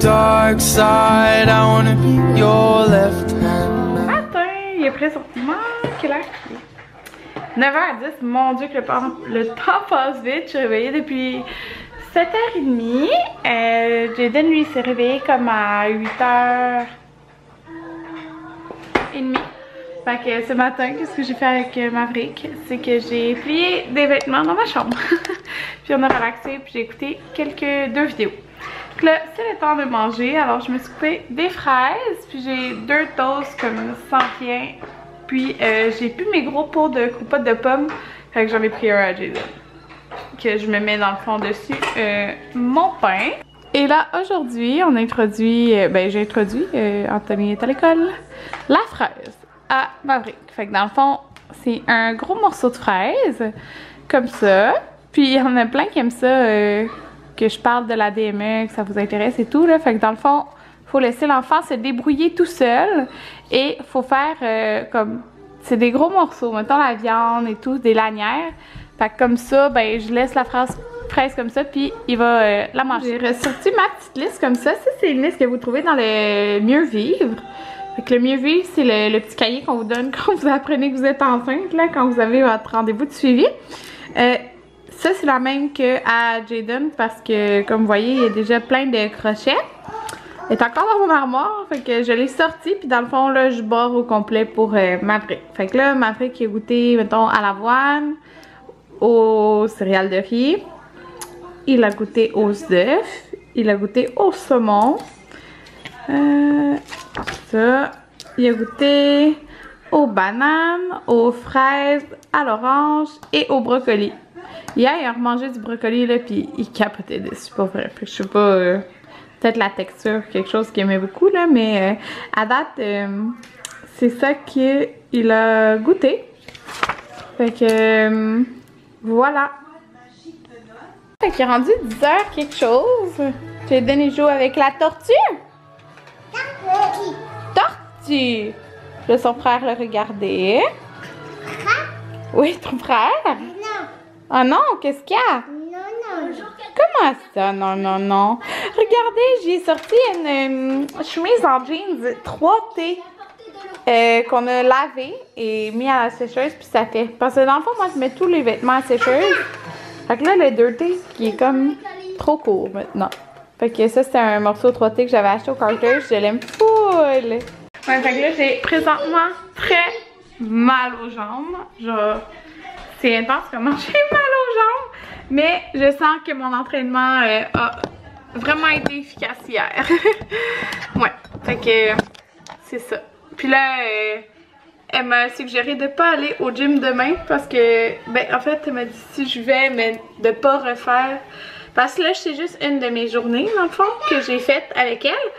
dark side. I wanna be your left hand. Matin, il est prêt sur moi. Quelle heure qu'il est? 9h10, mon dieu que le temps passe vite. Je suis réveillée depuis 7h30. Jayden, lui, s'est réveillé comme à 8h30. Fait que ce matin, qu'est-ce que j'ai fait avec Maverick? C'est que j'ai plié des vêtements dans ma chambre. Puis on a relaxé, puis j'ai écouté deux vidéos. Donc là, c'est le temps de manger. Alors je me suis coupée des fraises, puis j'ai 2 toasts comme sans rien. Puis j'ai plus mes gros pots de compote de pommes. Fait que j'en ai pris un à Jayden. Que je me mets dans le fond dessus mon pain. Et là, aujourd'hui, on a introduit, Anthony est à l'école, la fraise à Maverick. Fait que dans le fond, c'est un gros morceau de fraise, comme ça. Puis il y en a plein qui aiment ça, que je parle de la DME, que ça vous intéresse et tout, là. Fait que dans le fond, faut laisser l'enfant se débrouiller tout seul et faut faire comme... C'est des gros morceaux, mettons la viande et tout, des lanières. Fait que comme ça, ben je laisse la fraise comme ça, puis il va la manger. J'ai ressorti ma petite liste comme ça. Ça, c'est une liste que vous trouvez dans le Mieux Vivre. Fait que le Mieux Vivre, c'est le petit cahier qu'on vous donne quand vous apprenez que vous êtes enceinte, là, quand vous avez votre rendez-vous de suivi. Ça, c'est la même qu'à Jayden parce que, comme vous voyez, il y a déjà plein de crochets. Elle est encore dans mon armoire, fait que je l'ai sortie, puis dans le fond, là, je barre au complet pour Maverick. Fait que là, Maverick a goûté, mettons, à l'avoine, aux céréales de riz, il a goûté aux œufs, il a goûté au saumon, ça, il a goûté aux bananes, aux fraises, à l'orange et au brocoli. Hier, il a remangé du brocoli, là, puis il capotait dessus, pas vrai. Fait que je sais pas, peut-être la texture, quelque chose qu'il aimait beaucoup, là, mais à date, c'est ça qu'il a goûté. Fait que, voilà. Fait qu'il est rendu 10h quelque chose. J'ai donné le jour avec la tortue. Tortue! Là, son frère le regardait. Oui, ton frère? Oh non, qu'est-ce qu'il y a? Non, non. Comment ça? Non, non, non. Regardez, j'ai sorti une chemise en jeans 3T qu'on a lavé et mis à la sécheuse, puis ça fait. Parce que dans le fond, moi, je mets tous les vêtements à la sécheuse. Fait que là, le 2T qui est comme trop court maintenant. Fait que ça, c'était un morceau 3T que j'avais acheté au Carter. Je l'aime full. Ouais, fait que là, j'ai présentement très mal aux jambes. Genre... C'est intense comment j'ai mal aux jambes, mais je sens que mon entraînement a vraiment été efficace hier. Ouais, fait que c'est ça. Puis là, elle m'a suggéré de pas aller au gym demain parce que, ben en fait, elle m'a dit si je vais, mais de pas refaire. Parce que là, c'est juste une de mes journées, dans le fond, que j'ai faite avec elle.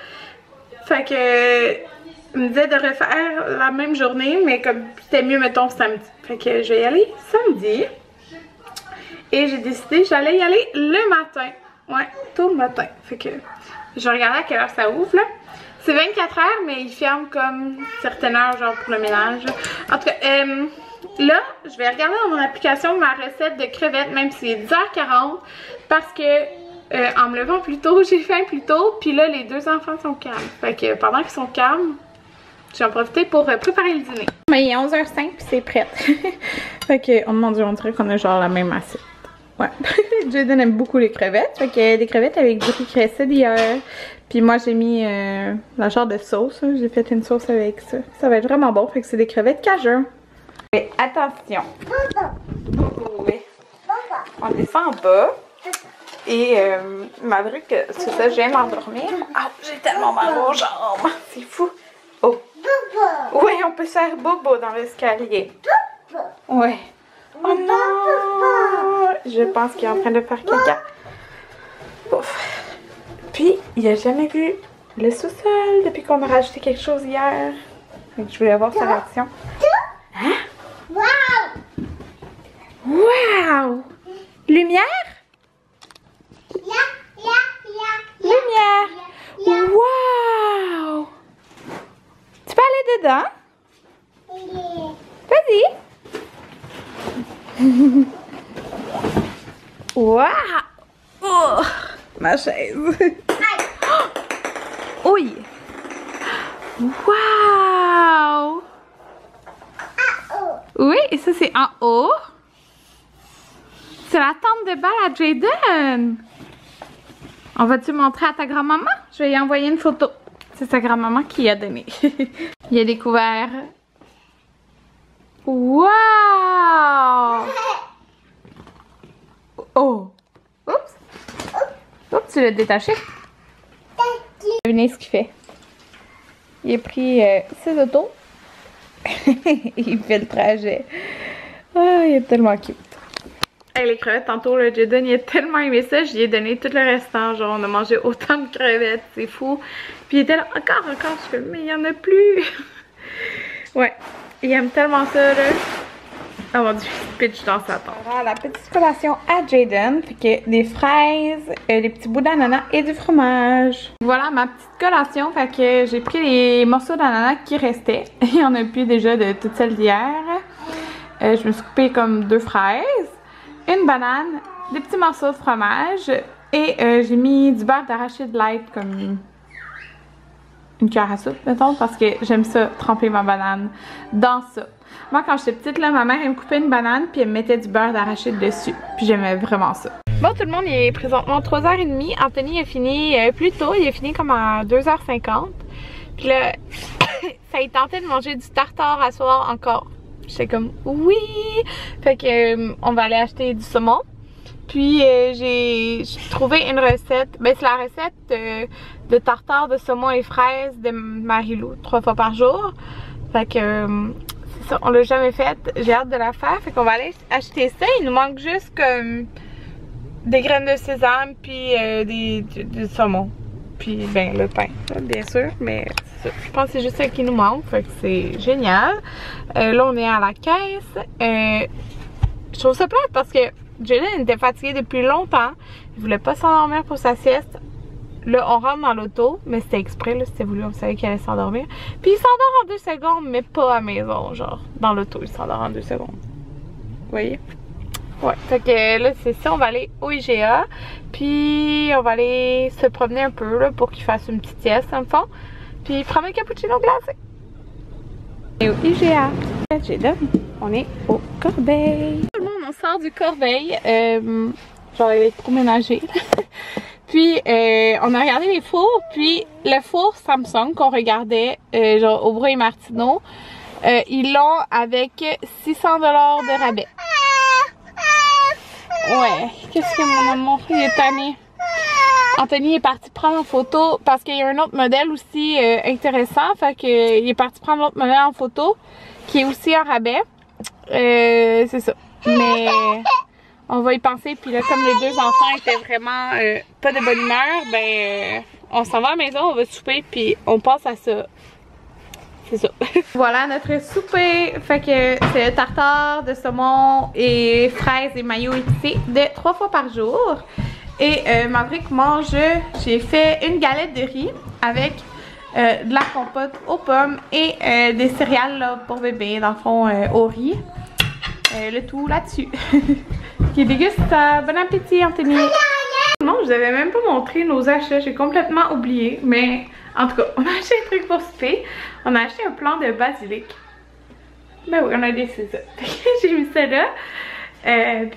Fait que... Elle me disait de refaire la même journée, mais comme c'était mieux, mettons, samedi. Fait que je vais y aller samedi. Et j'ai décidé que j'allais y aller le matin. Ouais, tôt le matin. Fait que je regardais à quelle heure ça ouvre, là. C'est 24h, mais ils ferment comme certaines heures, genre pour le ménage. En tout cas, là, je vais regarder dans mon application ma recette de crevettes, même si c'est 10h40, parce que... en me levant plus tôt, j'ai faim plus tôt, puis là, les 2 enfants sont calmes. Fait que pendant qu'ils sont calmes, j'ai en profité pour préparer le dîner. Mais il est 11h05, puis c'est prêt. Fait que, oh mon dieu, on dirait qu'on a genre la même assiette. Ouais. Jayden aime beaucoup les crevettes. Fait que des crevettes avec du riz cressé d'hier. Puis moi, j'ai mis la genre de sauce. J'ai fait une sauce avec ça. Ça va être vraiment bon. Fait que c'est des crevettes cajun. Mais attention. Oui. On descend en bas. Et Maverick, c'est ça, je viens m'endormir. Ah, j'ai tellement mal aux jambes. C'est fou. Oh. Oui, on peut se faire bobo dans l'escalier. Oui. Oh non. Je pense qu'il est en train de faire caca. Ouf. Puis, il n'a jamais vu le sous-sol depuis qu'on a rajouté quelque chose hier. Donc, je voulais avoir sa réaction. Hein? Wow! Wow! Lumière? Lumière! Wow! Tu peux aller dedans? Vas-y! Wow! Oh! Ma chaise! Waouh! Oui, et ça c'est en haut. C'est la tente de balle à Jayden. On va-tu montrer à ta grand-maman? Je vais lui envoyer une photo. C'est sa grand-maman qui a donné. Il a découvert. Waouh! Oh! Oups! Oups, tu l'as détaché. Devinez ce qu'il fait. Il a pris ses autos. Il fait le trajet. Ah, il est tellement cute. Hey, les crevettes, tantôt, le Jayden, il a tellement aimé ça. J'y ai donné tout le restant. Genre, on a mangé autant de crevettes. C'est fou. Puis il était là encore. Je suis comme, mais il n'y en a plus. Ouais. Il aime tellement ça, là. Oh mon dieu, je pitch dans sa tente. Alors, la petite collation à Jayden. Fait que des fraises, des petits bouts d'ananas et du fromage. Voilà ma petite collation. Fait que j'ai pris les morceaux d'ananas qui restaient. Il y en a plus déjà de toutes celles d'hier. Je me suis coupée comme 2 fraises, une banane, des petits morceaux de fromage. Et j'ai mis du beurre d'arachide light comme... une cuillère à soupe, mettons, parce que j'aime ça, tremper ma banane dans ça. Moi, quand j'étais petite, là, ma mère, elle me coupait une banane, puis elle me mettait du beurre d'arachide dessus. Puis j'aimais vraiment ça. Bon, tout le monde, il est présentement 3h30. Anthony, il a fini plus tôt. Il a fini comme à 2h50. Puis là, ça, il tentait de manger du tartare à soir encore. J'étais comme, oui! Fait que, on va aller acheter du saumon. Puis j'ai trouvé une recette, ben c'est la recette de tartare de saumon et fraises de Marilou 3 fois par jour. Fait que c'est ça, on l'a jamais faite, j'ai hâte de la faire, fait qu'on va aller acheter ça. Il nous manque juste comme des graines de sésame puis du saumon. Puis ben le pain, bien sûr, mais je pense que c'est juste ça qui nous manque, fait que c'est génial. Là on est à la caisse. Je trouve ça plate parce que Jayden était fatigué depuis longtemps. Il voulait pas s'endormir pour sa sieste. Là, on rentre dans l'auto, mais c'était exprès, là, c'était voulu, on savait qu'il allait s'endormir. Puis il s'endort en 2 secondes, mais pas à maison, genre. Dans l'auto, il s'endort en 2 secondes. Vous voyez? Ouais. Fait que là, c'est ça, on va aller au IGA. Puis on va aller se promener un peu, là, pour qu'il fasse une petite sieste, en fond. Puis prendre un cappuccino glacé. Et au IGA. Jayden, on est au Corbeil. On sort du Corbeil, genre électroménager. Puis on a regardé les fours, puis le four Samsung qu'on regardait, genre Aubry Martineau, ils l'ont avec 600$ de rabais. Ouais, qu'est-ce que mon amour, il est tanné. Anthony est parti prendre en photo parce qu'il y a un autre modèle aussi intéressant, fait qu'il est parti prendre l'autre modèle en photo qui est aussi en rabais. C'est ça. Mais on va y penser, puis là comme les 2 enfants étaient vraiment pas de bonne humeur, ben on s'en va à la maison, on va souper, puis on passe à ça. C'est ça. Voilà notre souper, fait que c'est le tartare de saumon et fraises et mayo épicé de 3 fois par jour. Et Maverick mange, j'ai fait une galette de riz avec de la compote aux pommes et des céréales là, pour bébé, dans le fond au riz. Le tout là-dessus. Qui déguste. Bon appétit, Anthony. Non, je vous avais même pas montré nos achats. J'ai complètement oublié. Mais en tout cas, on a acheté un truc pour souper. On a acheté un plant de basilic. Ben oui, on a décidé ça. J'ai mis ça là.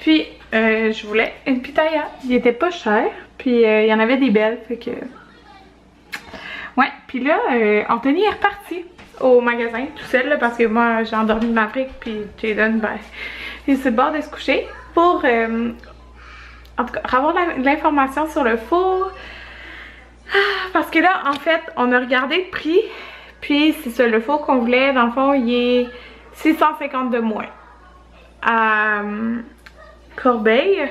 Puis, je voulais une pitaya. Il était pas cher. Puis, il y en avait des belles. Fait que... ouais. Puis là, Anthony est reparti au magasin tout seul là, parce que moi j'ai endormi Maverick puis Jayden ben il est sur le bord de se coucher pour en tout cas avoir de l'information sur le four, parce que là en fait on a regardé le prix, puis c'est ça, le four qu'on voulait dans le fond il est 650 de moins à Corbeil,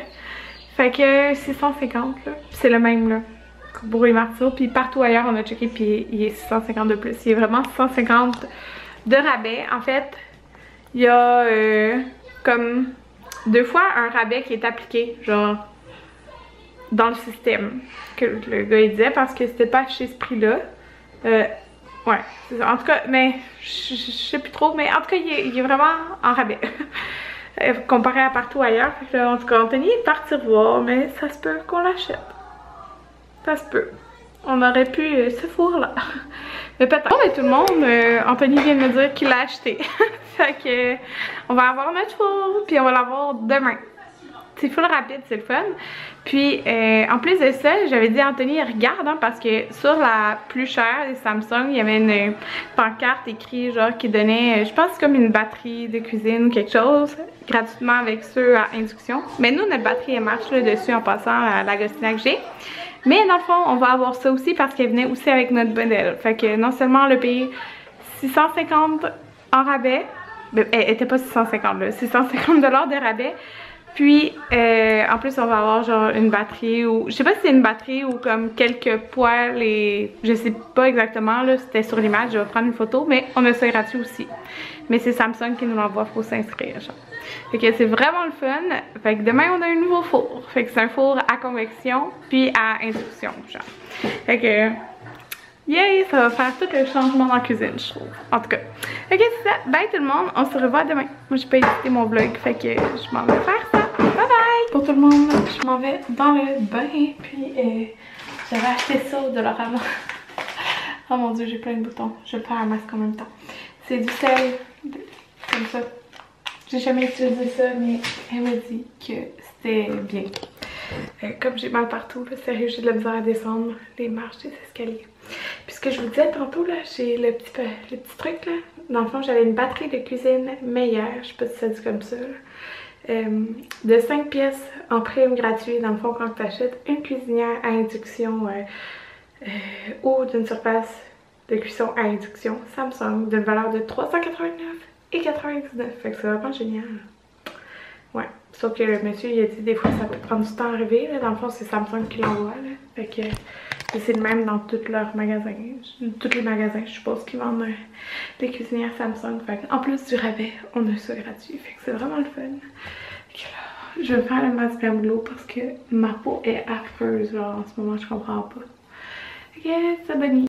fait que 650 là, c'est le même là Aubry Martineau, puis partout ailleurs on a checké, puis il est 650 de plus. Il est vraiment 650 de rabais. En fait, il y a comme 2 fois un rabais qui est appliqué, genre dans le système, que le gars il disait, parce que c'était pas chez ce prix-là. Ouais, c'est ça. En tout cas, mais je sais plus trop, mais en tout cas, il est vraiment en rabais. Comparé à partout ailleurs. En tout cas, Anthony est parti voir, mais ça se peut qu'on l'achète. Ça se peut. On aurait pu ce four là. Mais peut-être. Bon, mais tout le monde, Anthony vient de me dire qu'il l'a acheté. Fait que, on va avoir notre four, puis on va l'avoir demain. C'est full rapide, c'est le fun. Puis, en plus de ça, j'avais dit à Anthony, regarde, hein, parce que sur la plus chère des Samsung, il y avait une pancarte écrite, genre, qui donnait, je pense, comme une batterie de cuisine ou quelque chose, gratuitement avec ceux à induction. Mais nous, notre batterie, elle marche là dessus en passant à l'Agostina que j'ai. Mais dans le fond, on va avoir ça aussi parce qu'elle venait aussi avec notre bundle. Fait que non seulement le payer 650 en rabais, mais elle était pas 650 là, 650 $ de rabais. Puis, en plus, on va avoir genre une batterie ou... Je sais pas si c'est une batterie ou comme quelques poils et... Je sais pas exactement, là, c'était sur l'image, je vais prendre une photo, mais on a ça gratuit aussi. Mais c'est Samsung qui nous l'envoie, faut s'inscrire, genre. Fait que c'est vraiment le fun. Fait que demain, on a un nouveau four. Fait que c'est un four à convection, puis à induction, genre. Fait que... Yay! Ça va faire tout le changement dans la cuisine, je trouve. En tout cas. Ok, c'est ça. Bye tout le monde. On se revoit demain. Moi, j'ai pas édité mon vlog, fait que je m'en vais faire ça. Bye bye! Pour tout le monde, je m'en vais dans le bain. Puis, j'avais acheté ça au dollar avant. Oh mon dieu, j'ai plein de boutons. Je vais faire un masque en même temps. C'est du sel. Comme ça. J'ai jamais utilisé ça, mais elle m'a dit que c'était bien. Comme j'ai mal partout, là, sérieux, j'ai de la misère à descendre les marches des escaliers. Puis ce que je vous disais tantôt, là, j'ai le petit truc, là. Dans le fond, j'avais une batterie de cuisine meilleure, je sais pas si ça dit comme ça, là. De 5 pièces en prime gratuit, dans le fond, quand tu achètes une cuisinière à induction ou d'une surface de cuisson à induction Samsung d'une valeur de 389,99 $. Fait que c'est vraiment génial. Ouais, sauf que le monsieur, il a dit des fois ça peut prendre du temps à arriver, là. Dans le fond, c'est Samsung qui l'envoie, là. Fait que... C'est le même dans tous leurs magasins. Tous les magasins, je suppose, qui vendent des cuisinières Samsung. Fait en plus du rabais, on a ça gratuit. Fait que c'est vraiment le fun. Là, je vais faire le masque Marilou parce que ma peau est affreuse. Genre, en ce moment, je comprends pas. Ok, c'est bonne nuit.